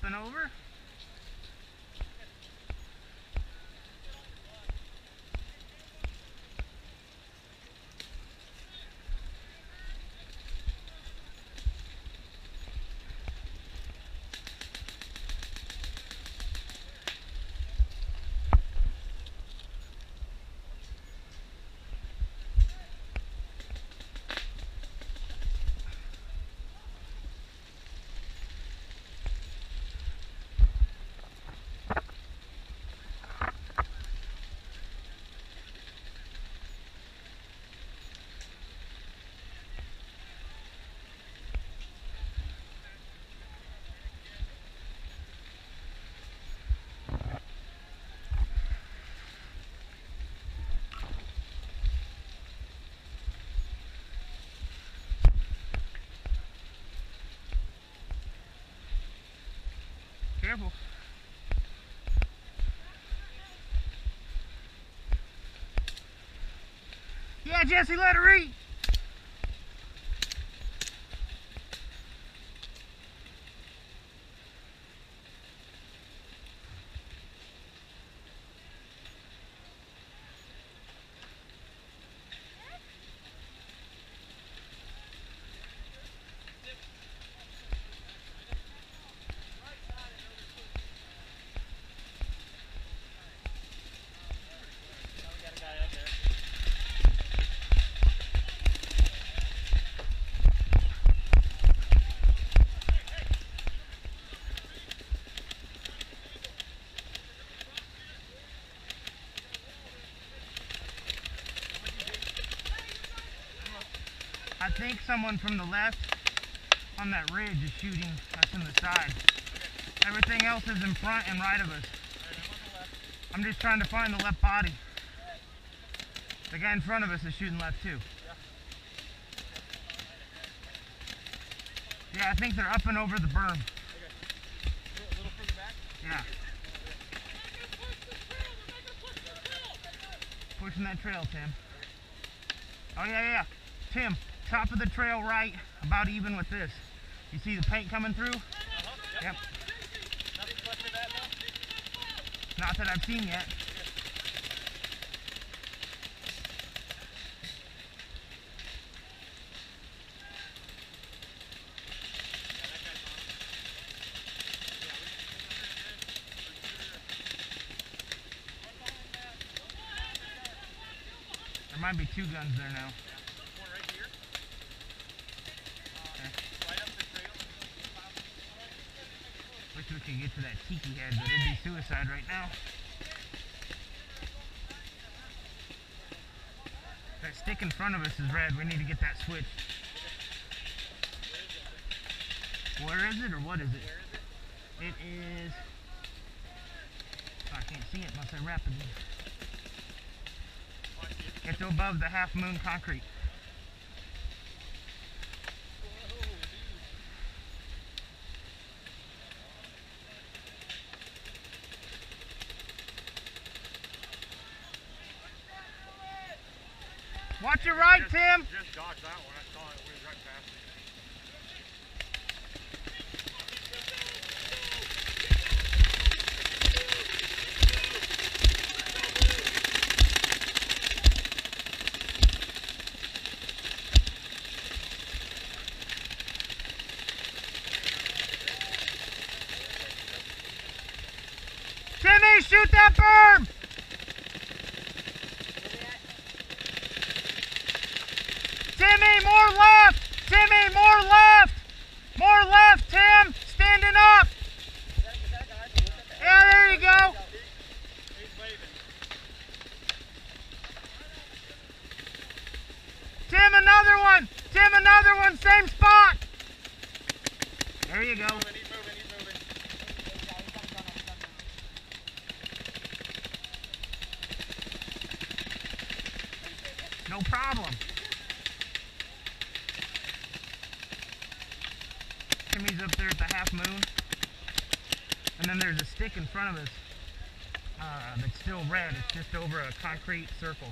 flipping over. Careful. Yeah, Jesse, let her eat. I think someone from the left on that ridge is shooting us in the side. Everything else is in front and right of us. I'm just trying to find the left body. The guy in front of us is shooting left too. Yeah, I think they're up and over the berm. Yeah. Pushing that trail, Tim. Oh yeah, yeah. Tim. Top of the trail right, about even with this. You see the paint coming through? Yep. Nothing's left of that now? Not that I've seen yet. There might be two guns there now. We can get to that tiki head, but it'd be suicide right now. That stick in front of us is red. We need to get that switch. Where is it or what is it? It is... Oh, I can't see it unless I wrap it. It's above the half moon concrete. Watch your right, Tim. Just dodged that one. I saw it. We were right past it. Timmy, shoot that berm. Timmy, more left! Timmy, more left! More left, Tim! Standing up! Yeah, there you go! Tim, another one! Tim, another one! Same spot! There you go. No problem. Timmy's up there at the half moon, and then there's a stick in front of us that's still red. It's just over a concrete circle.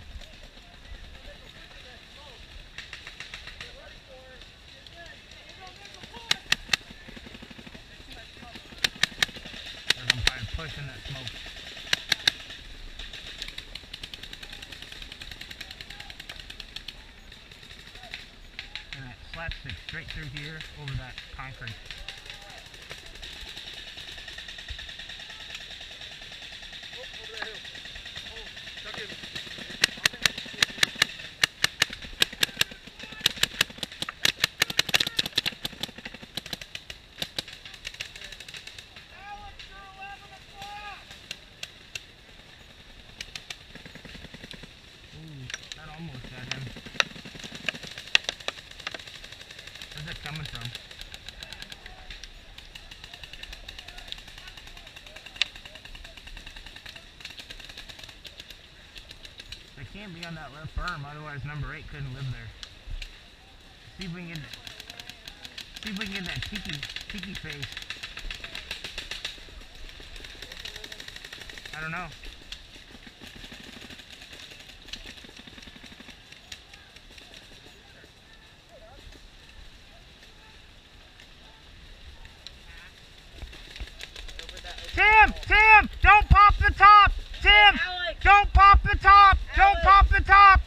pushing that smoke. And that slapstick straight through here over that concrete. Coming from. They can't be on that left berm, otherwise number 8 couldn't live there. See if we can get that, tiki phase. I don't know. Tim, don't pop the top! Tim, don't pop the top! Don't pop the top!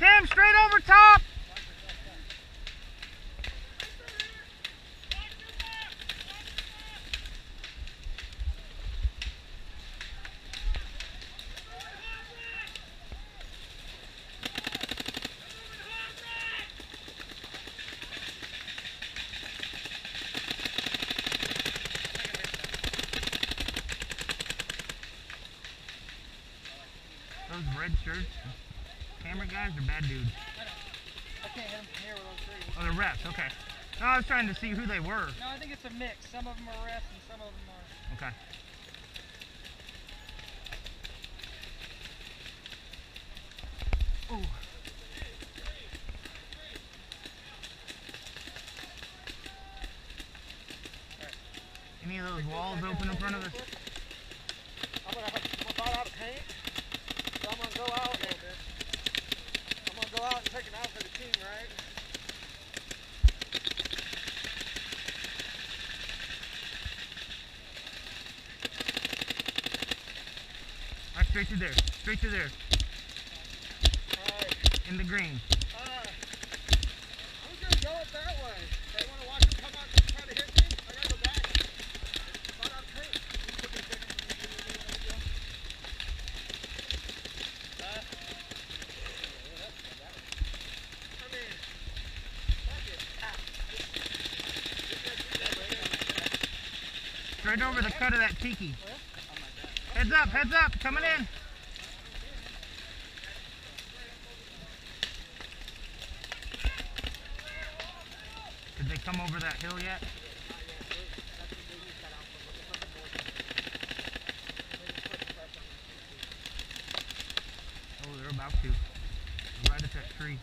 Tim, straight over top! Those red shirts. Camera guys are bad dudes. I can't hear what I'm saying. Oh, they're refs, okay. No, I was trying to see who they were. No, I think it's a mix. Some of them are refs and some of them are... Okay. Ooh. Any of those walls open in front of us? I'm going to out a tank, so I'm going to go out a little bit. Go out and take it out for the team, right? All right, straight to there. Straight to there. All right. In the green. I'm going to go it that way. They want to watch them come out and try to hit me? I got to go back. It's not our crew. Right over the cut of that tiki. Heads up, coming in. Did they come over that hill yet? Oh, they're about to. They're right at that tree.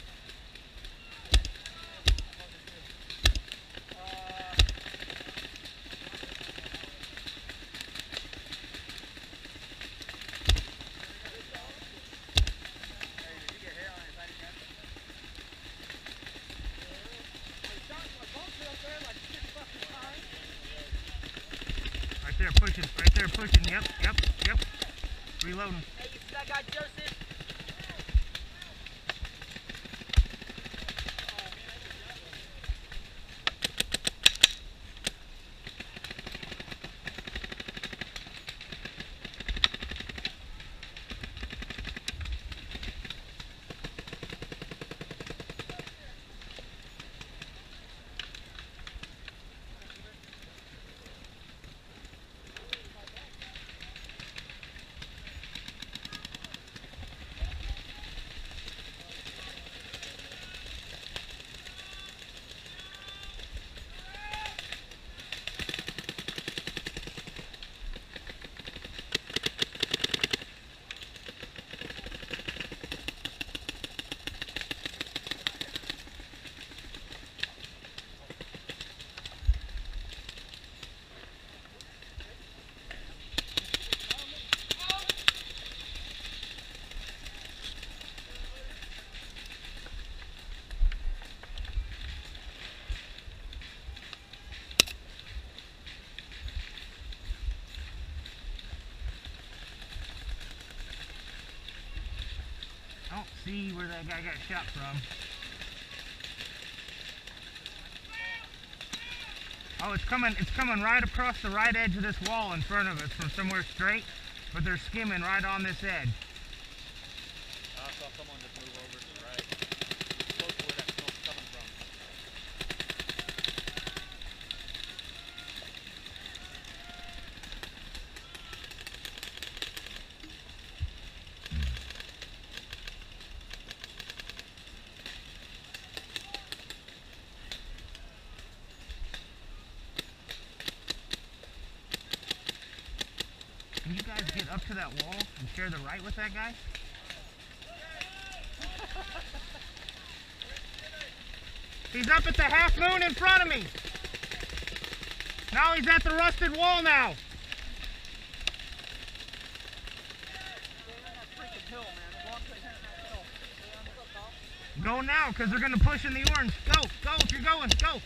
pushing. Yep. Reloading. Hey, you see that guy, Joseph? See where that guy got shot from. Oh, it's coming right across the right edge of this wall in front of us from somewhere straight, but they're skimming right on this edge. I saw someone just move over to the right. Close to where that smoke's coming from. Can you guys get up to that wall and share the right with that guy? He's up at the half moon in front of me. Now he's at the rusted wall now. Go now, because they're going to push in the orange. Go if you're going, go.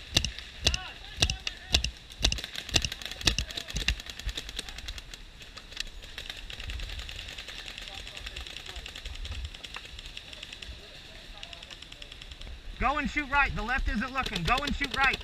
Go and shoot right. The left isn't looking. Go and shoot right.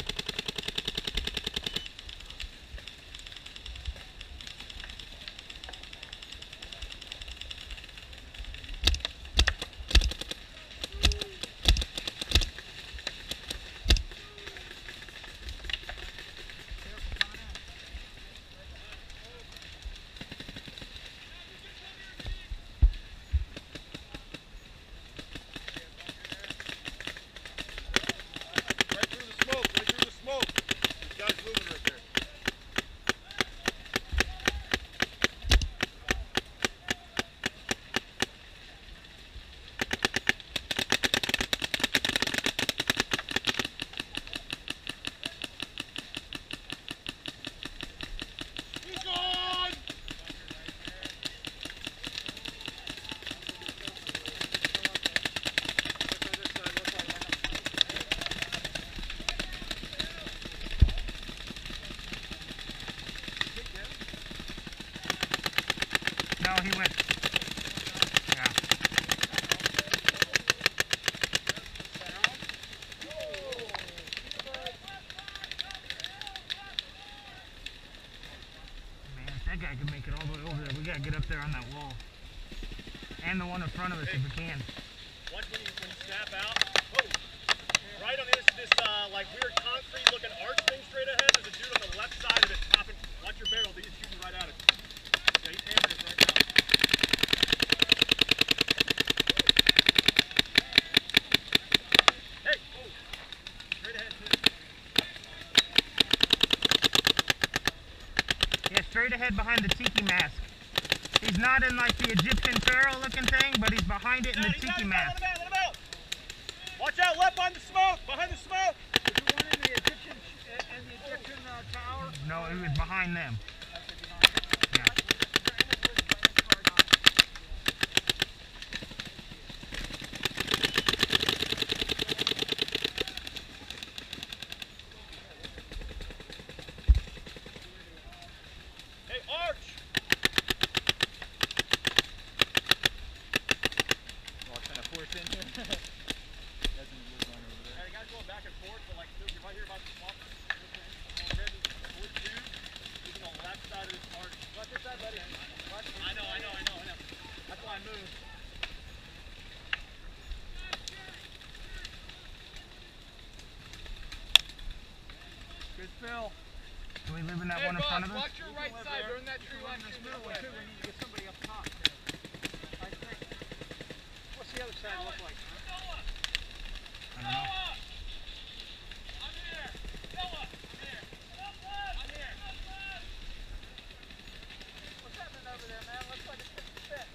That guy can make it all the way over there. We gotta get up there on that wall. And the one in front of us, hey, if we can. Once when you snap out, oh, right on this like weird concrete looking arch thing straight ahead, there's a dude on the left side of it popping. Watch your barrel, he's shooting right at it. Yeah, he's hammering it right now. Straight ahead behind the tiki mask. He's not in like the Egyptian pharaoh looking thing, but he's behind it in the tiki mask. Watch out, left behind the smoke, behind the smoke. Was he one in the Egyptian, tower? No, he was behind them. Yeah. Arch! in here. That's in the wood line over there. Alright, guys going back and forth, but like you're right here about the swamp. Even on the left side of this arch. Left this side, buddy. I know. That's why I moved. Good fill. Do we live in that one in front of us? Watch your right side. They're in that tree line. We need to get somebody up top. What's the other side look like? Noah! I'm here! Noah! I'm here! I'm here! What's happening over there, man? Looks like it's a fit.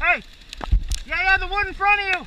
Hey! Yeah, the wood in front of you!